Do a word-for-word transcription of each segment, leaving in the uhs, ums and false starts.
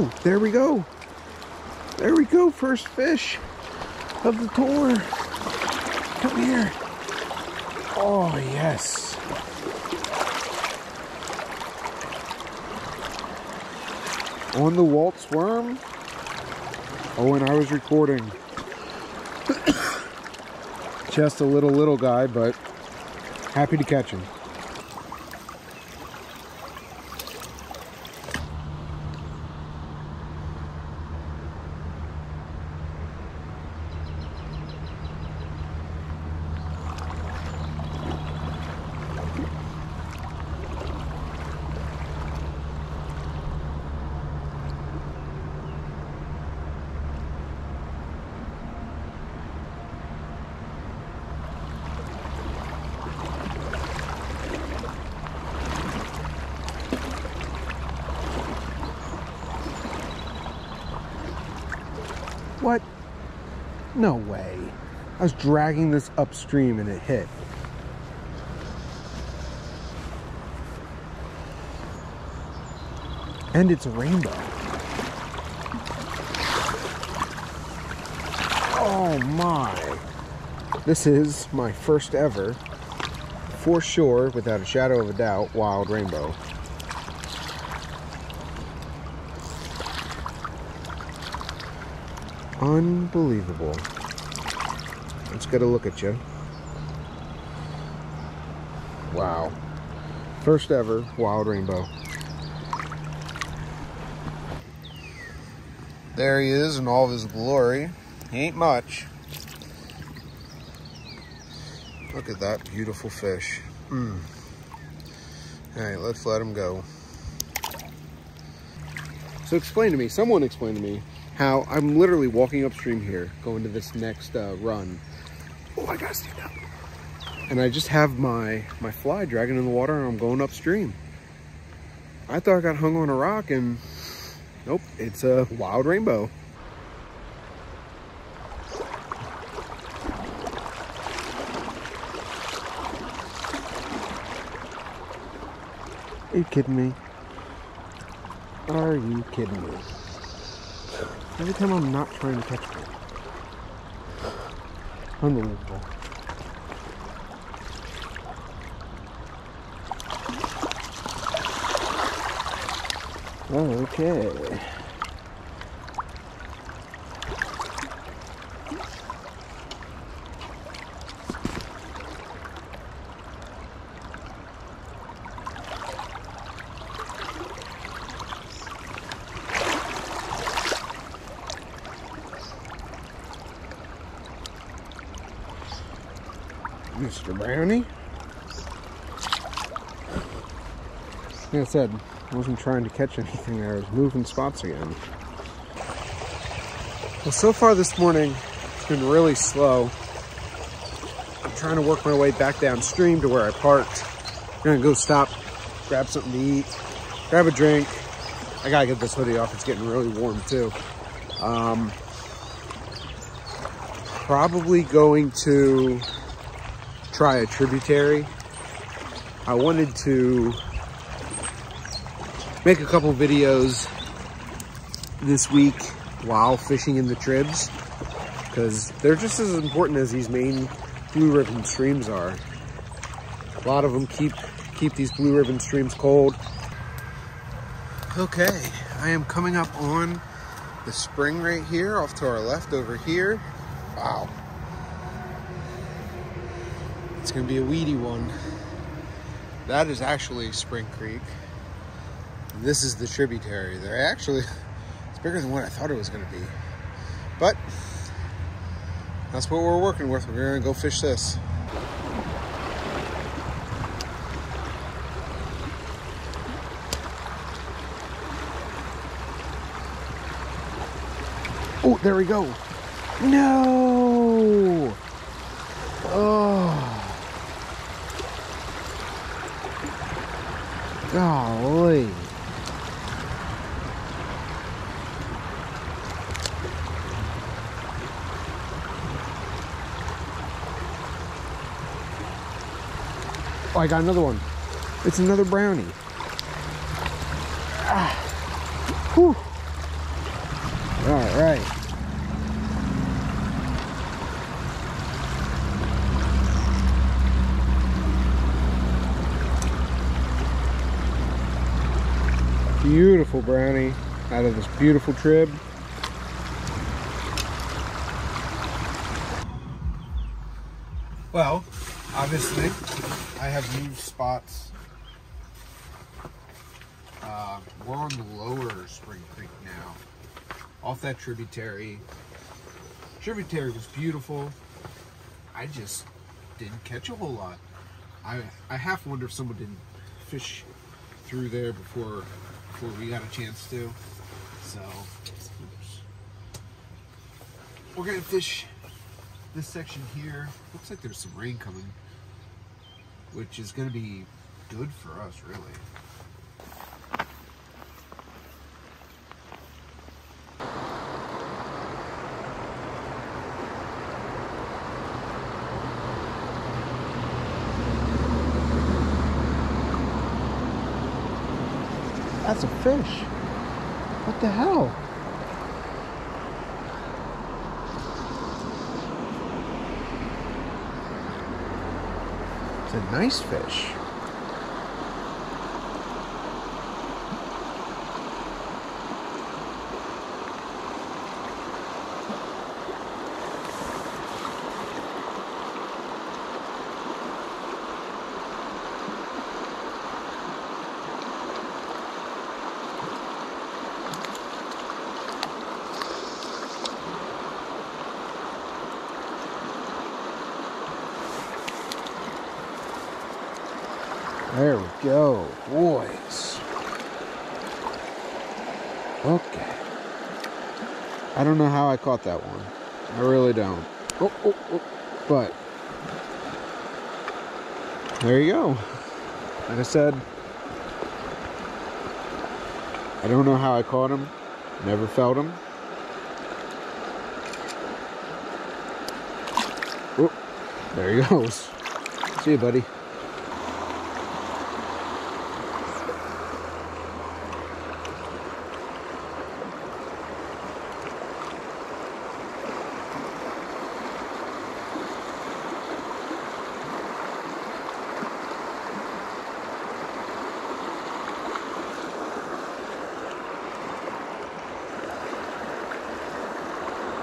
Oh, there we go. There we go. First fish of the tour. Come here. Oh, yes. On the waltz worm. Oh, and I was recording. Just a little, little guy, but happy to catch him. What? No way. I was dragging this upstream and it hit. And it's a rainbow. Oh my. This is my first ever, for sure, without a shadow of a doubt, wild rainbow. Unbelievable. Let's get a look at you. Wow. First ever wild rainbow. There he is in all of his glory. He ain't much. Look at that beautiful fish. Mm. All right, let's let him go. So explain to me, someone explain to me, how I'm literally walking upstream here, going to this next uh, run. Oh, I gotta stand up. And I just have my, my fly dragging in the water and I'm going upstream. I thought I got hung on a rock and nope, it's a wild rainbow. Are you kidding me? Are you kidding me? Every time I'm not trying to catch them. Unbelievable. Okay. Mister Brownie. Like I said, I wasn't trying to catch anything there. I was moving spots again. Well, so far this morning, it's been really slow. I'm trying to work my way back downstream to where I parked. I'm gonna go stop, grab something to eat, grab a drink. I gotta get this hoodie off. It's getting really warm too. Um, probably going to try a tributary. I wanted to make a couple videos this week while fishing in the tribs because they're just as important as these main blue ribbon streams are. A lot of them keep keep these blue ribbon streams cold. Okay, I am coming up on the spring right here, off to our left over here. Wow. It's gonna be a weedy one. That is actually Spring Creek. This is the tributary. They're actually, it's bigger than what I thought it was gonna be. But that's what we're working with. We're gonna go fish this. Oh, there we go. No. Oh. Golly. Oh, I got another one. It's another brownie. Ah. Whew. right. Beautiful brownie out of this beautiful trib. Well, obviously, I have moved spots. Uh, we're on the lower Spring Creek now, off that tributary. Tributary was beautiful. I just didn't catch a whole lot. I I half wonder if someone didn't fish through there before before we got a chance to. So we're gonna fish this section here. Looks like there's some rain coming, which is gonna be good for us, really. That's a fish. What the hell? It's a nice fish. There we go, boys. Okay. I don't know how I caught that one. I really don't. Oh, oh, oh. But there you go. Like I said, I don't know how I caught him. Never felt him. Oh, there he goes. See you, buddy.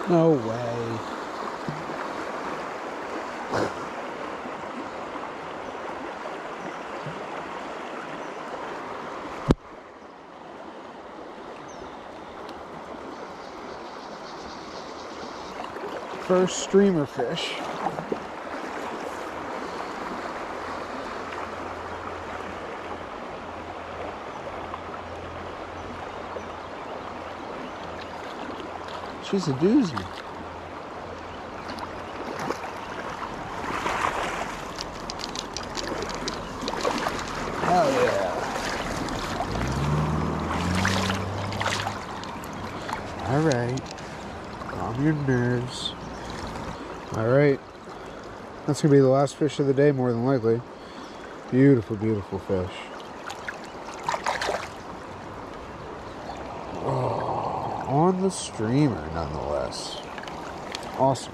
No way. First streamer fish. She's a doozy. Hell yeah. Alright. Calm your nerves. Alright. That's going to be the last fish of the day, more than likely. Beautiful, beautiful fish. On the streamer, nonetheless. Awesome.